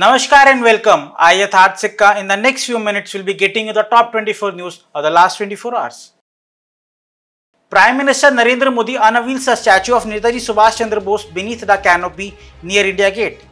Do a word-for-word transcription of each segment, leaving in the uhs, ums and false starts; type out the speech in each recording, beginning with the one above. Namaskar and welcome. Ayat Hart Sikka. In the next few minutes, we'll be getting you the top twenty-four news of the last twenty-four hours. Prime Minister Narendra Modi unveils a statue of Netaji Subhash Chandra Bose beneath the canopy near India Gate.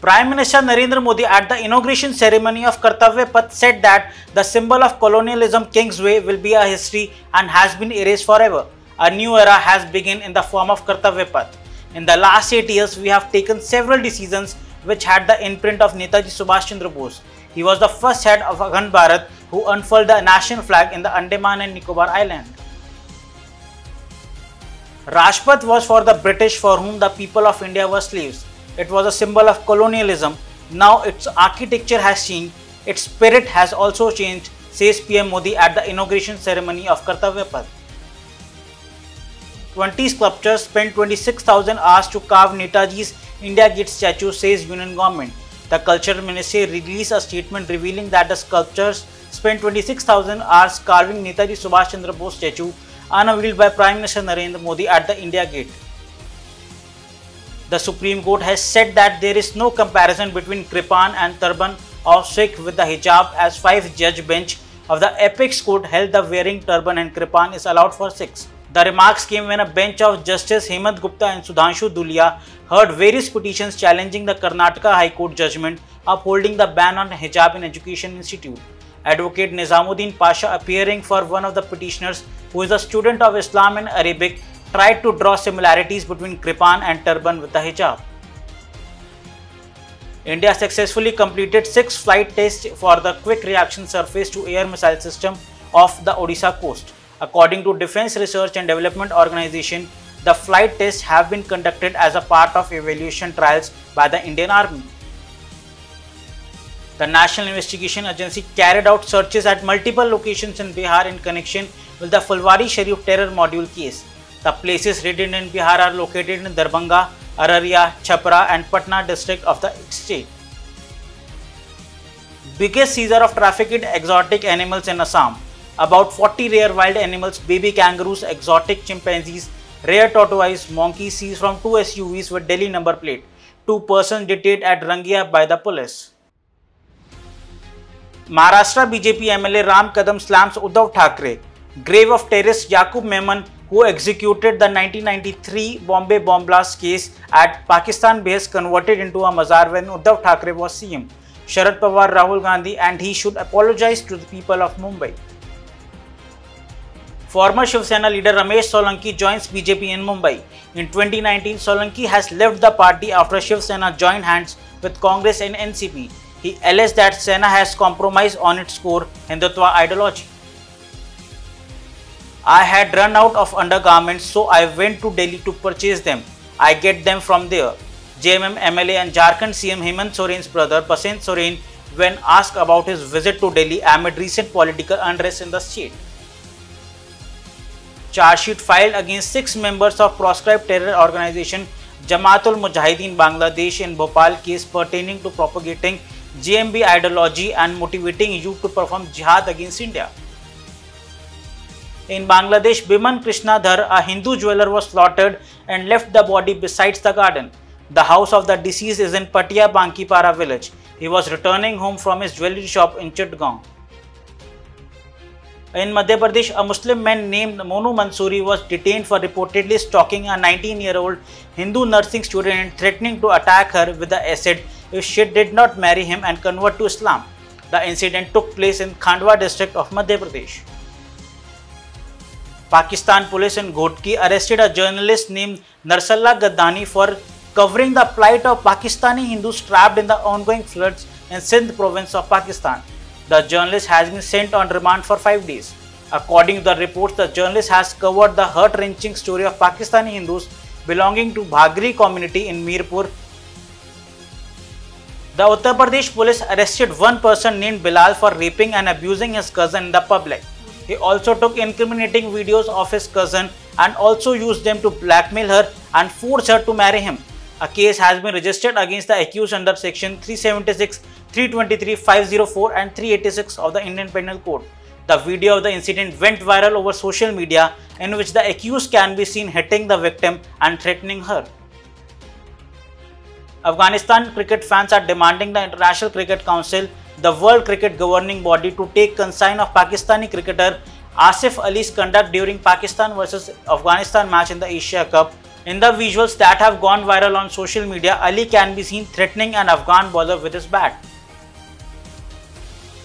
Prime Minister Narendra Modi at the inauguration ceremony of Kartavya Path said that the symbol of colonialism Kingsway will be a history and has been erased forever. A new era has begun in the form of Kartavya Path. In the last eight years, we have taken several decisions which had the imprint of Netaji Subhash Chandra Bose. He was the first head of Akhand Bharat who unfurled the national flag in the Andaman and Nicobar Islands. Rajpath was for the British, for whom the people of India were slaves. It was a symbol of colonialism. Now its architecture has changed, its spirit has also changed, says P M Modi at the inauguration ceremony of Kartavya Path. twenty sculptors spent twenty-six thousand hours to carve Netaji's India Gate statue, says Union Government. The Culture Ministry released a statement revealing that the sculptors spent twenty-six thousand hours carving Netaji Subhash Chandra Bose statue unveiled by Prime Minister Narendra Modi at the India Gate. The Supreme Court has said that there is no comparison between Kirpan and turban of Sikh with the hijab, as five-judge bench of the Apex Court held the wearing turban and Kirpan is allowed for Sikhs. The remarks came when a bench of Justice Hemant Gupta and Sudhanshu Dulya heard various petitions challenging the Karnataka High Court judgment upholding the ban on hijab in education institute. Advocate Nizamuddin Pasha, appearing for one of the petitioners who is a student of Islam and Arabic, tried to draw similarities between Kirpan and turban with the hijab. India successfully completed six flight tests for the quick reaction surface to air missile system off the Odisha coast. According to Defense Research and Development Organization, the flight tests have been conducted as a part of evaluation trials by the Indian Army. The National Investigation Agency carried out searches at multiple locations in Bihar in connection with the Fulwari Sharif terror module case. The places raided in Bihar are located in Darbhanga, Araria, Chapra and Patna district of the state. Biggest seizure of trafficked exotic animals in Assam. About forty rare wild animals, baby kangaroos, exotic chimpanzees, rare tortoises, monkeys seized from two S U Vs with Delhi number plate. Two persons detained at Rangia by the police. Maharashtra B J P M L A Ram Kadam slams Uddhav Thackeray. Grave of terrorist Yakub Memon, who executed the nineteen ninety-three Bombay bomb blast case at Pakistan base, converted into a mazar when Uddhav Thackeray was C M. Sharad Pawar, Rahul Gandhi, and he should apologize to the people of Mumbai. Former Shiv Sena leader Ramesh Solanki joins B J P in Mumbai. In twenty nineteen, Solanki has left the party after Shiv Sena joined hands with Congress and N C P. He alleged that Sena has compromised on its core Hindutva ideology. I had run out of undergarments, so I went to Delhi to purchase them. I get them from there. J M M M L A and Jharkhand C M Hemant Soren's brother Pasent Soren, when asked about his visit to Delhi amid recent political unrest in the state. Charge sheet filed against six members of proscribed terror organization Jamaatul Mujahideen Bangladesh in Bhopal case pertaining to propagating J M B ideology and motivating youth to perform jihad against India. In Bangladesh, Biman Krishnadhar, a Hindu jeweler, was slaughtered and left the body besides the garden. The house of the deceased is in Patia Bankipara village. He was returning home from his jewellery shop in Chittagong. In Madhya Pradesh, a Muslim man named Monu Mansoori was detained for reportedly stalking a nineteen-year-old Hindu nursing student and threatening to attack her with the acid if she did not marry him and convert to Islam. The incident took place in Khandwa district of Madhya Pradesh. Pakistan police in Ghotki arrested a journalist named Narsallah Gaddani for covering the plight of Pakistani Hindus trapped in the ongoing floods in Sindh province of Pakistan. The journalist has been sent on remand for five days. According to the reports, the journalist has covered the heart-wrenching story of Pakistani Hindus belonging to Bhagri community in Mirpur. The Uttar Pradesh police arrested one person named Bilal for raping and abusing his cousin in the public. He also took incriminating videos of his cousin and also used them to blackmail her and force her to marry him. A case has been registered against the accused under section three seventy-six, three twenty-three, five oh four and three eighty-six of the Indian Penal Code. The video of the incident went viral over social media, in which the accused can be seen hitting the victim and threatening her. Afghanistan cricket fans are demanding the International Cricket Council, the World Cricket governing body, to take consign of Pakistani cricketer Asif Ali's conduct during Pakistan versus Afghanistan match in the Asia Cup. In the visuals that have gone viral on social media, Ali can be seen threatening an Afghan bowler with his bat.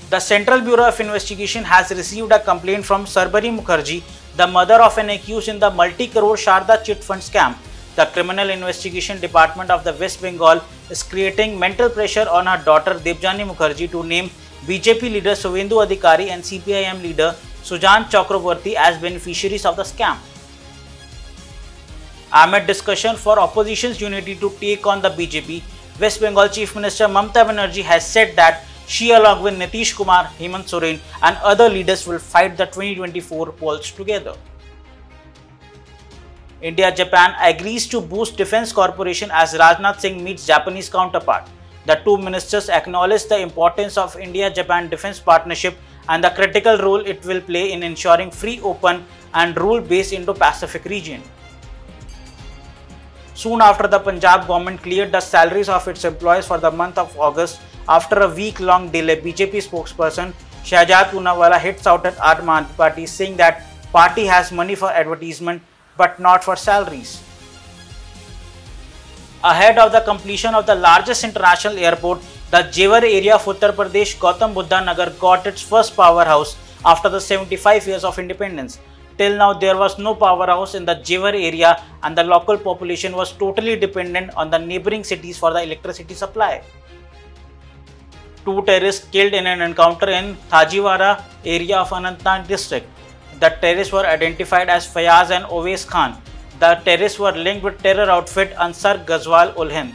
The Central Bureau of Investigation has received a complaint from Sarbari Mukherjee, the mother of an accused in the multi-crore Sharda chit fund scam. The Criminal Investigation Department of the West Bengal is creating mental pressure on her daughter Debjani Mukherjee to name B J P leader Suvendu Adhikari and C P I M leader Sujan Chakraborty as beneficiaries of the scam. Amid discussion for opposition's unity to take on the B J P, West Bengal Chief Minister Mamata Banerjee has said that she, along with Nitish Kumar, Hemant Soren and other leaders, will fight the twenty twenty-four polls together. India-Japan agrees to boost defense cooperation as Rajnath Singh meets Japanese counterpart. The two ministers acknowledge the importance of India-Japan defense partnership and the critical role it will play in ensuring free, open and rule-based Indo-Pacific region. Soon after, the Punjab government cleared the salaries of its employees for the month of August. After a week-long delay, B J P spokesperson Shahjad Poonawalla hits out at Aam Aadmi Party, saying that party has money for advertisement but not for salaries. Ahead of the completion of the largest international airport, the Jewar area of Uttar Pradesh, Gautam Buddha Nagar, got its first powerhouse after the seventy-five years of independence. Till now, there was no powerhouse in the Jewar area and the local population was totally dependent on the neighbouring cities for the electricity supply. Two terrorists killed in an encounter in Thajiwara area of Anantnag district. The terrorists were identified as Fayaz and Owais Khan. The terrorists were linked with terror outfit Ansar Ghazwal Ul Hind.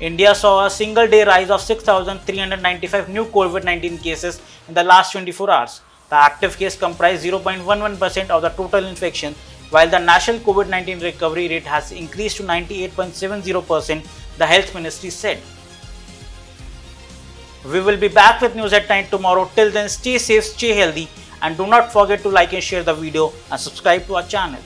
India saw a single day rise of six thousand three hundred ninety-five new COVID nineteen cases in the last twenty-four hours. The active case comprised zero point one one percent of the total infection, while the national COVID nineteen recovery rate has increased to ninety-eight point seven zero percent, the Health Ministry said. We will be back with news at nine tomorrow. Till then, stay safe, stay healthy and do not forget to like and share the video and subscribe to our channel.